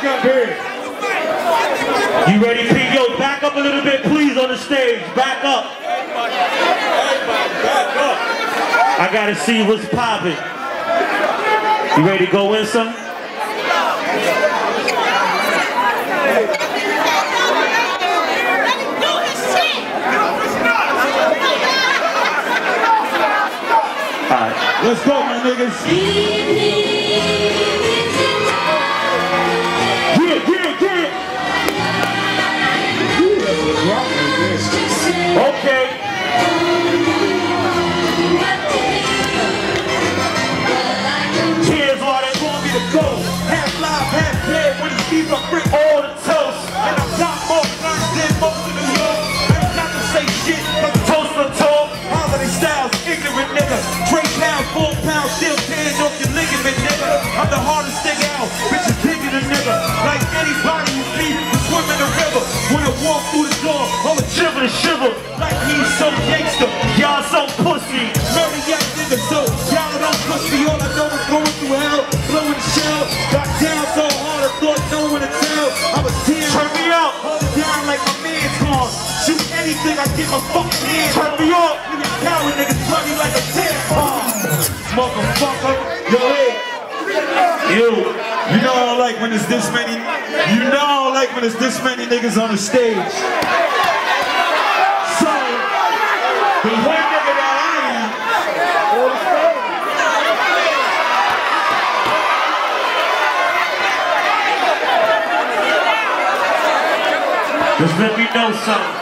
back up here. You ready, Pete? Yo, back up a little bit, please, on the stage. Back up. I gotta see what's popping. You ready to go in some? Alright, let's go, my niggas. Yeah. Okay. Tears are they want me to go. Half live, half dead. When you see my brick, all the toast. And I'm not more blind than most of the world. I ain't not to say shit, but toast for toast. Holiday styles, ignorant niggas. £4 still tearing off your ligament, nigga. I'm the hardest thing out, bitch is bigger than nigga. Like anybody you see, you swim in the river. When I walk through the door, I'm a shiver to shiver. Like he's so gangster, y'all so pussy. Murray ass nigga, so y'all don't pussy. All I know is going through hell, blowing the shell. Got down so hard, I thought no one to tell. I was tearing, turn me out, hold it down like my man's gone. Shoot anything, I get my fucking hand. Turn me up, nigga, coward, nigga, plug me like a tampon. Motherfucker, yo, hey, you know I don't like when there's this many, you know I don't like when there's this many niggas on the stage. So, the one nigga that I am, just let me know something.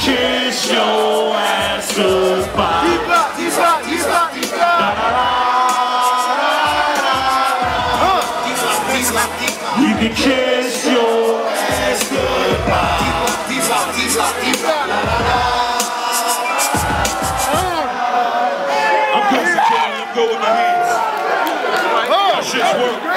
Kiss your ass goodbye. You can kiss your ass goodbye. I'm concentrating. I'm going with my hands. That shit's working.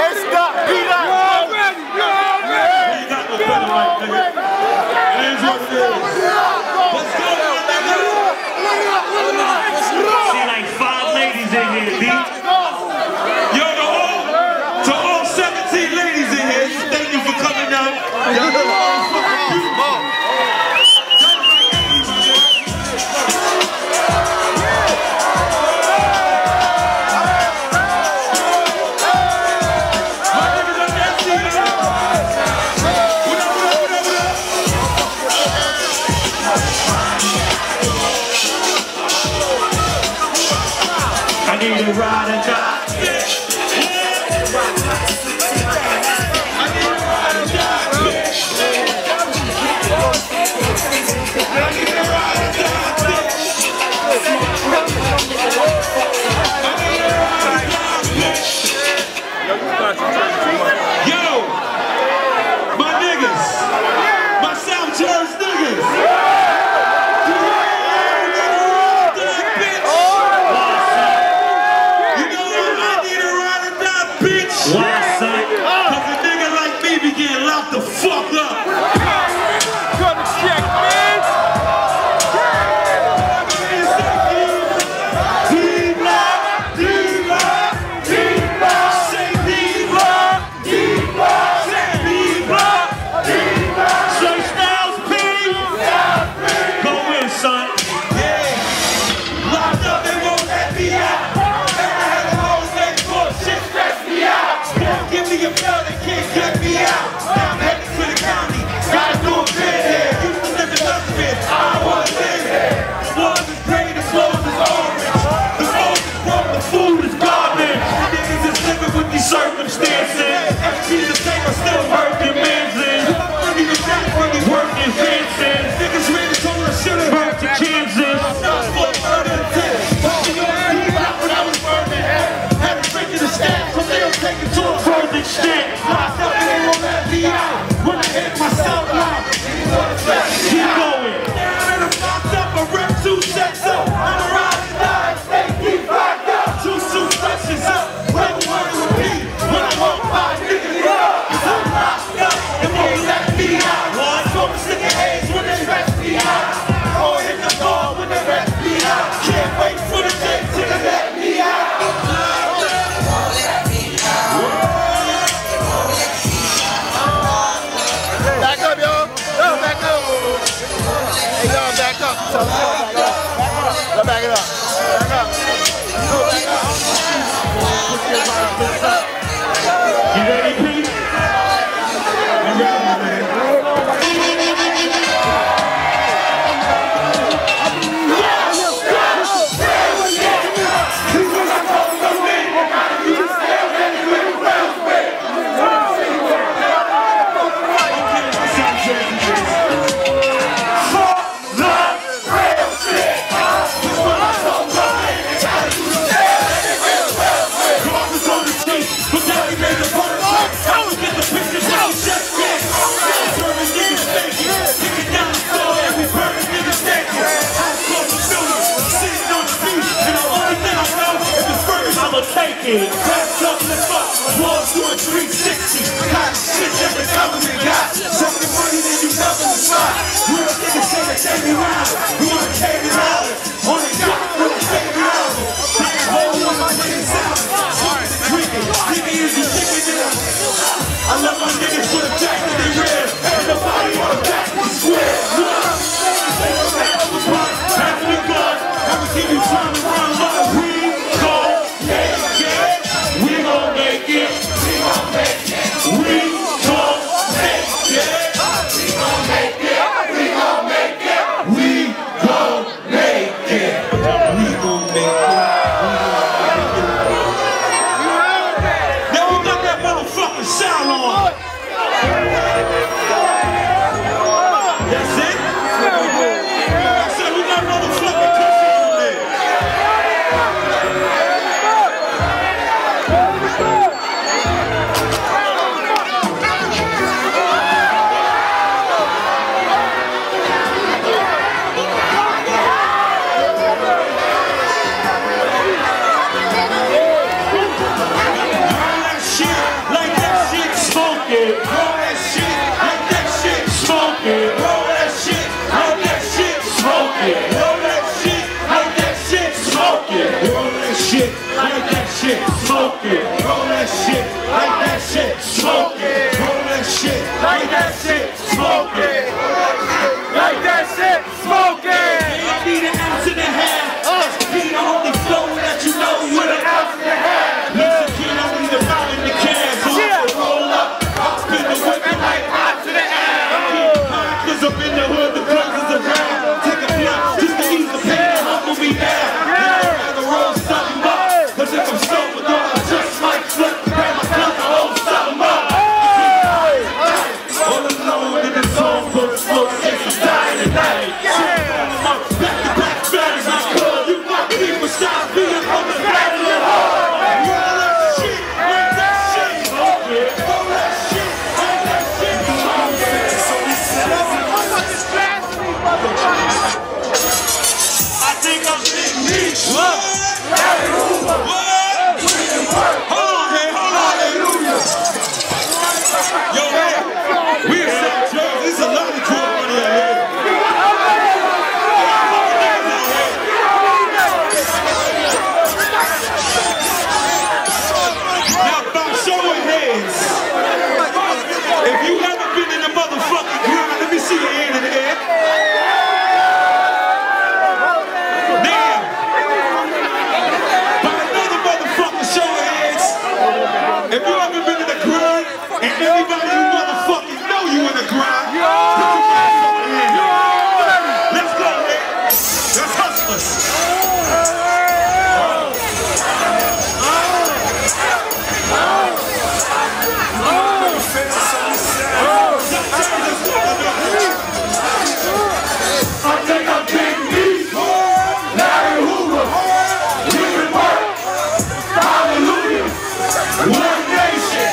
I need to ride or die, bitch. back up, y'all. Y'all back up. Hey, y'all back up. Y'all back it up. Back up. You ready, Pete? You ready, man? That's up in the fuck, 1, 2, and 360. Hot shit that the government got. Something the money that you love in the spot. We don't think it's gonna take me round. We wanna take it out. On the cop, we don't take it out. Black hole on my niggas out. Niggas wicked, niggas is thicker than I love my niggas for the jack that they real. And nobody on the back is square. You know what I'm saying? They don't have a spot. Half of the gun, I would give you time to run love. One nation,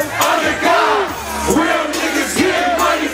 under God, real niggas get money